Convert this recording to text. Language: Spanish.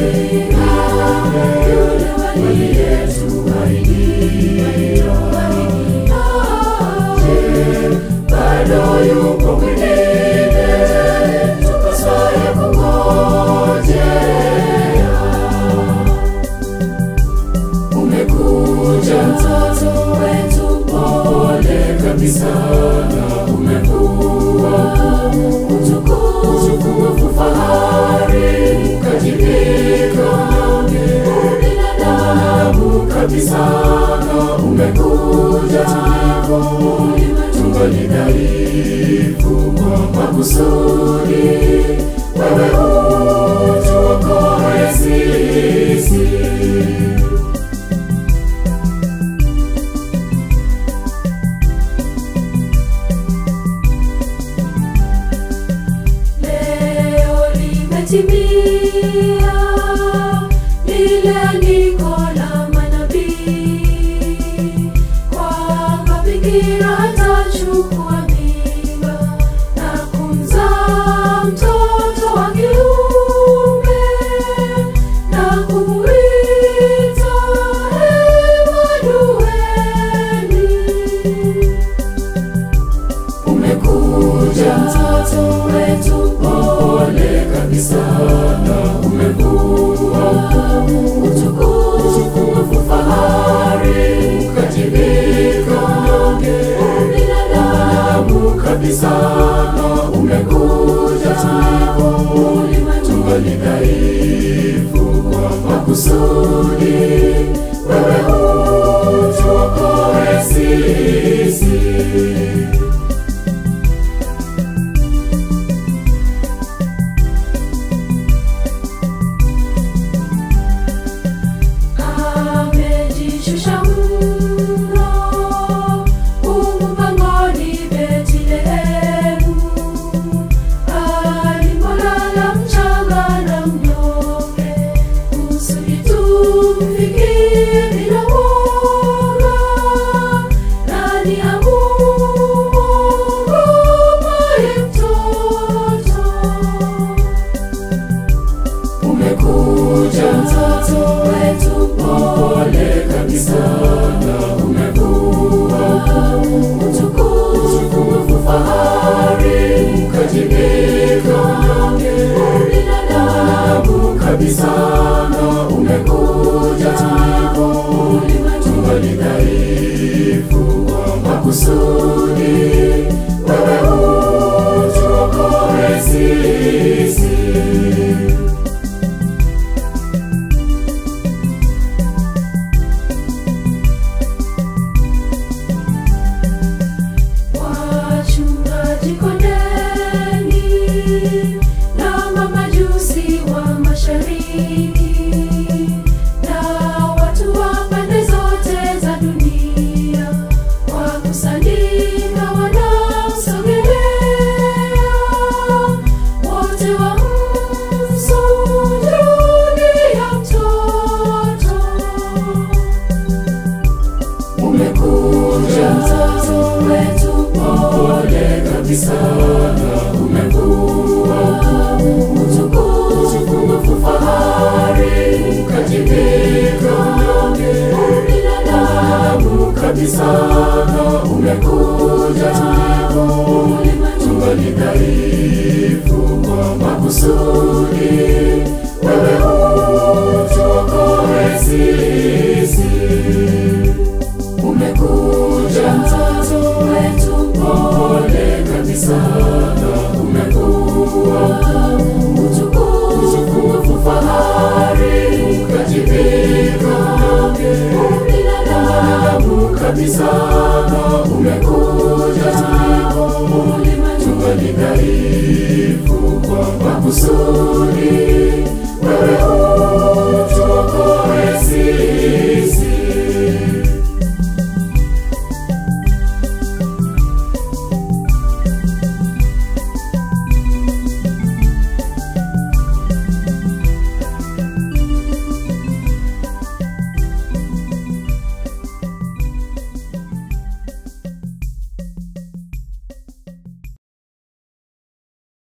Kabisa umekuja, tungalidai.